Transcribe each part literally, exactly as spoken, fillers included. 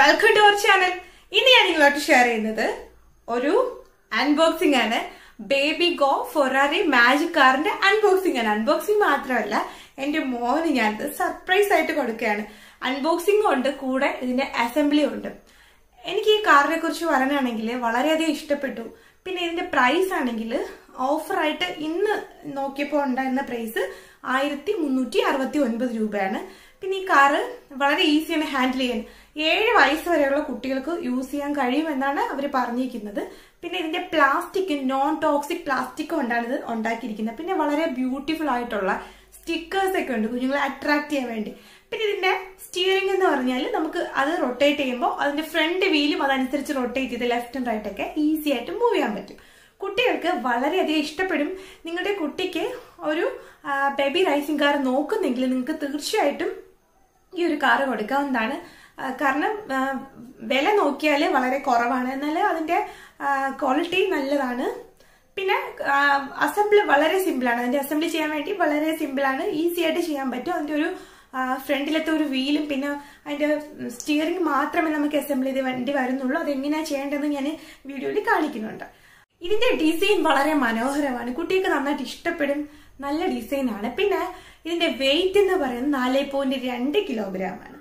welcome to our channel. ഇനി ഞാൻ നിങ്ങളോട് ഷെയർ ചെയ്യുന്നത് ഒരു അൺബോക്സിംഗ് ആണ്. ബേബി ഗോ ഫെറാറി മാജിക് കാറിന്റെ അൺബോക്സിംഗ് ആണ്. അൺബോക്സിംഗ് മാത്രമല്ല, എന്റെ മോന് ഞാനിത് സർപ്രൈസ് ആയിട്ട് കൊടുക്കുകയാണ്. അൺബോക്സിംഗ് ഉണ്ട്, കൂടെ ഇതിന്റെ അസംബ്ലി ഉണ്ട്. എനിക്ക് ഈ കാറിനെ കുറിച്ച് പറയാനാണെങ്കിൽ വളരെയധികം ഇഷ്ടപ്പെട്ടു. പിന്നെ ഇതിന്റെ പ്രൈസ് ആണെങ്കിൽ ഓഫറായിട്ട് ഇന്ന് നോക്കിയപ്പോൾ ഉണ്ടായിരുന്ന പ്രൈസ് ആയിരത്തി മുന്നൂറ്റി അറുപത്തി ഒൻപത് രൂപയാണ്. പിന്നെ ഈ കാറ് വളരെ ഈസിയാണ് ഹാൻഡിൽ ചെയ്യാൻ. ഏഴ് വയസ്സ് വരെയുള്ള കുട്ടികൾക്ക് യൂസ് ചെയ്യാൻ കഴിയുമെന്നാണ് അവർ പറഞ്ഞിരിക്കുന്നത്. പിന്നെ ഇതിന്റെ പ്ലാസ്റ്റിക്, നോൺ ടോക്സിക് പ്ലാസ്റ്റിക് കൊണ്ടാണ് ഇത് ഉണ്ടാക്കിയിരിക്കുന്നത്. പിന്നെ വളരെ ബ്യൂട്ടിഫുൾ ആയിട്ടുള്ള സ്റ്റിക്കേഴ്സ് ഒക്കെ ഉണ്ട് കുഞ്ഞുങ്ങളെ അട്രാക്ട് ചെയ്യാൻ വേണ്ടി. പിന്നെ ഇതിന്റെ സ്റ്റിയറിംഗ് എന്ന് പറഞ്ഞാൽ നമുക്ക് അത് റൊട്ടേറ്റ് ചെയ്യുമ്പോൾ അതിന്റെ ഫ്രണ്ട് വീലും അതനുസരിച്ച് റൊട്ടേറ്റ് ചെയ്ത് ലെഫ്റ്റ് ആൻഡ് റൈറ്റ് ഒക്കെ ഈസി ആയിട്ട് മൂവ് ചെയ്യാൻ പറ്റും. കുട്ടികൾക്ക് വളരെയധികം ഇഷ്ടപ്പെടും. നിങ്ങളുടെ കുട്ടിക്ക് ഒരു ബേബി റൈസിംഗ് കാർ നോക്കുന്നെങ്കിൽ നിങ്ങൾക്ക് തീർച്ചയായിട്ടും ഈ ഒരു കാർ കൊടുക്കാവുന്നതാണ്. കാരണം വില നോക്കിയാൽ വളരെ കുറവാണ്, എന്നാൽ അതിൻ്റെ ക്വാളിറ്റി നല്ലതാണ്. പിന്നെ അസംബ്ലി വളരെ സിമ്പിളാണ്. അതിൻ്റെ അസംബ്ലി ചെയ്യാൻ വേണ്ടി വളരെ സിമ്പിളാണ്, ഈസി ആയിട്ട് ചെയ്യാൻ പറ്റും. അതിൻ്റെ ഒരു ഫ്രണ്ടിലത്തെ ഒരു വീലും പിന്നെ അതിൻ്റെ സ്റ്റിയറിംഗ് മാത്രമേ നമുക്ക് അസംബിൾ ചെയ്ത് വണ്ടി വരുന്നുള്ളൂ. അതെങ്ങനെയാണ് ചെയ്യേണ്ടതെന്ന് ഞാൻ വീഡിയോയിൽ കാണിക്കുന്നുണ്ട്. ഇതിന്റെ ഡിസൈൻ വളരെ മനോഹരമാണ്, കുട്ടികൾക്ക് നന്നായിട്ട് ഇഷ്ടപ്പെടും. നല്ല ഡിസൈൻ ആണ്. പിന്നെ ഇതിന്റെ വെയിറ്റ് എന്ന് പറയുന്നത് നാല് പോയിന്റ് രണ്ട് കിലോഗ്രാം ആണ്.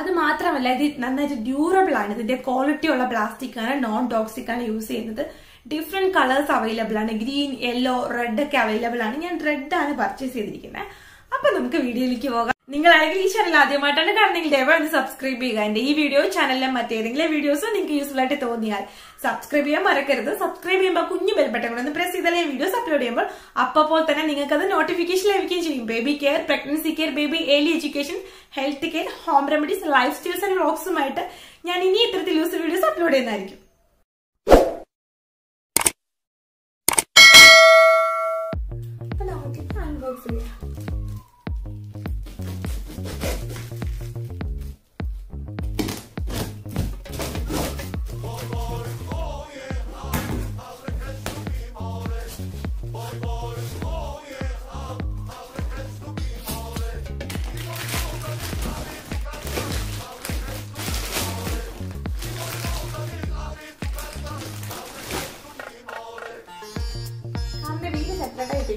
അത് മാത്രമല്ല, ഇത് നന്നായിട്ട് ഡ്യൂറബിൾ ആണ്. ഇതിന്റെ ക്വാളിറ്റി ഉള്ള പ്ലാസ്റ്റിക് ആണ്, നോൺ ടോക്സിക് ആണ് യൂസ് ചെയ്യുന്നത്. ഡിഫറെന്റ് കളേഴ്സ് അവൈലബിൾ ആണ്, ഗ്രീൻ, യെല്ലോ, റെഡ് ഒക്കെ അവൈലബിൾ ആണ്. ഞാൻ റെഡ് ആണ് പർച്ചേസ് ചെയ്തിരിക്കുന്നത്. അപ്പൊ നമുക്ക് വീഡിയോയിലേക്ക് പോകാം. നിങ്ങളാണെങ്കിൽ ഈ ചാനൽ ആദ്യമായിട്ടാണ് കാണുന്നെങ്കിൽ ദയവായി സബ്സ്ക്രൈബ് ചെയ്യുക. എന്റെ ഈ വീഡിയോ ചാനലിലെ മറ്റേതെങ്കിലും വീഡിയോസ് നിങ്ങൾക്ക് യൂസ്ഫുൾ ആയിട്ട് തോന്നിയാൽ സബ്സ്ക്രൈബ് ചെയ്യാൻ മറക്കരുത്. സബ്സ്ക്രൈബ് ചെയ്യുമ്പോൾ കുഞ്ഞു ബെൽ ബട്ടൺ കൂടെ ഒന്ന് പ്രസ് ചെയ്താൽ ഈ വീഡിയോസ് അപ്ലോഡ് ചെയ്യുമ്പോൾ അപ്പോൾ തന്നെ നിങ്ങൾക്ക് അത് നോട്ടിഫിക്കേഷൻ ലഭിക്കുകയും ചെയ്യും. Baby care, pregnancy care, baby early education, health care, home remedies, life styles and വ്ളോഗ്സുമായിട്ട് ഞാൻ ഇനി ഇത്തരത്തിൽ യൂസ്ഫുൾ വീഡിയോസ് അപ്ലോഡ് ചെയ്യുന്നതായിരിക്കും.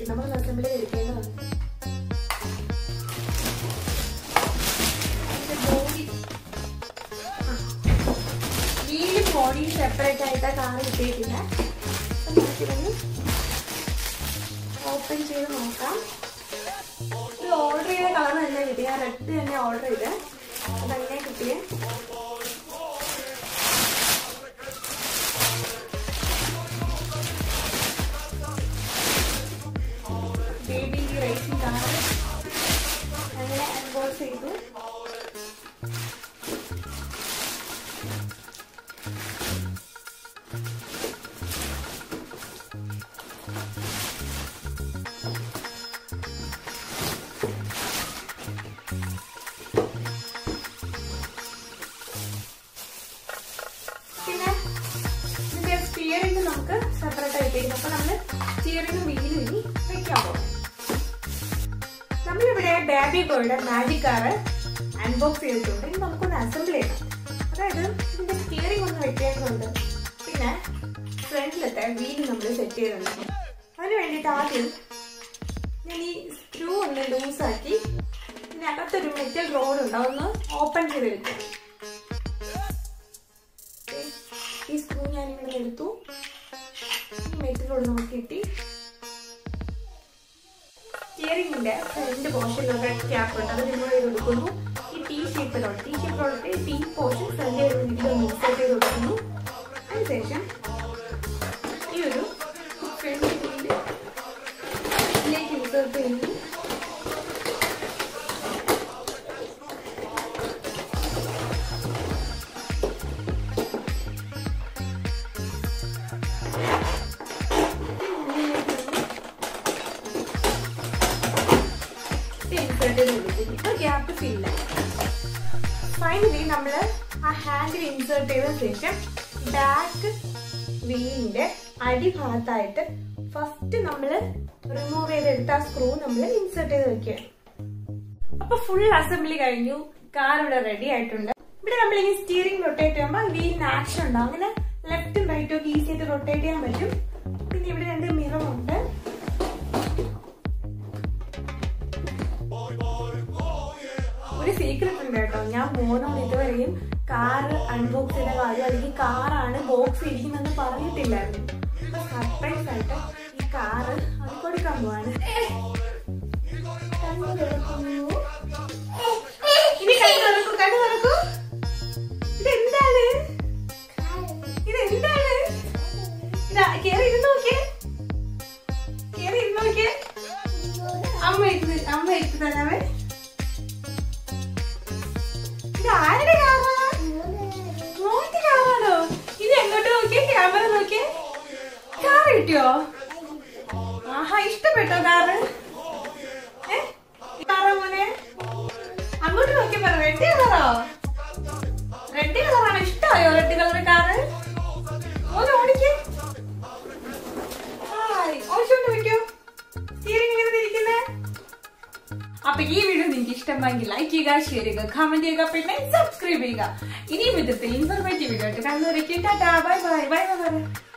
നമ്മൾ അസംബ്ലി എടുക്കേണ്ടതാണ്. വീലും ബോഡിയും സെപ്പറേറ്റ് ആയിട്ടാണ് കാർ കിട്ടിയിരിക്കുന്നത്. നമുക്കിതൊന്ന് ഓപ്പൺ ചെയ്ത് നോക്കാം. ഇത് ഓർഡർ ചെയ്ത കളർ തന്നെ കിട്ടി. ഞാൻ റെഡ് തന്നെ ഓർഡർ ചെയ്ത് അതങ്ങനെ കിട്ടിയ ബേബി ഗോയുടെ മാജിക് കാർ അൺബോക്സ് ചെയ്തിട്ടുണ്ട്. ഇനി നമുക്കൊന്ന് അസംബിൾ ചെയ്യണം. അതായത് ഇതിന്റെ സ്റ്റിയറിംഗ് ഒന്ന് വെക്കേണ്ടതുണ്ട്. പിന്നെ ഫ്രണ്ടിലത്തെ വീൽ നമ്മൾ സെറ്റ് ചെയ്തിട്ടുണ്ട്. അതിന് വേണ്ടിയിട്ട് ആദ്യം ഞാൻ ഈ സ്ക്രൂ ഒന്ന് ലൂസാക്കി ഇതിനകത്തൊരു മെറ്റൽ റോഡ് ഉണ്ട്, അതൊന്ന് ഓപ്പൺ ചെയ്തെടുക്കാം. ഈ സ്ക്രൂ ഞാൻ ഇവിടെ എടുത്തു. ഈ മെറ്റൽ റോഡ് നമുക്ക് കിട്ടി. സ്റ്റിയറിംഗിന്റെ ഫ്രണ്ട് പോർഷനിലൊക്കെ ക്യാപ്പ് ഉണ്ട്, അത് റിമൂവ് ചെയ്ത് കൊടുക്കുന്നു. ഈ ടീ ഷേപ്പിലോട്ട് ടീ ഷേപ്പിലോട്ട് ടീ പോർഷൻ ഫ്രണ്ട് ഇൻസേർട്ട് ചെയ്ത് കൊടുക്കുന്നു. അതിനുശേഷം ഈ ഒരു ഫ്രണ്ട് ഇതിലേക്ക് ഇൻസേർട്ട് ചെയ്യുന്നു. ഫൈനലി നമ്മൾ ആ ഹാൻഡിൽ ഇൻസേർട്ട് ചെയ്ത ശേഷം ബാക്ക് വീലിന്റെ അടിഭാഗത്തായിട്ട് ഫസ്റ്റ് നമ്മൾ റിമൂവ് ചെയ്തെടുത്ത സ്ക്രൂ നമ്മൾ ഇൻസേർട്ട് ചെയ്ത് വെക്കുകയാണ്. അപ്പൊ ഫുൾ അസംബ്ലി കഴിഞ്ഞു, കാർ ഇവിടെ റെഡി ആയിട്ടുണ്ട്. steering rotate wheel action left and right easy rotate mirror secret car unbox car box surprise subscribe informative video bye bye bye bye.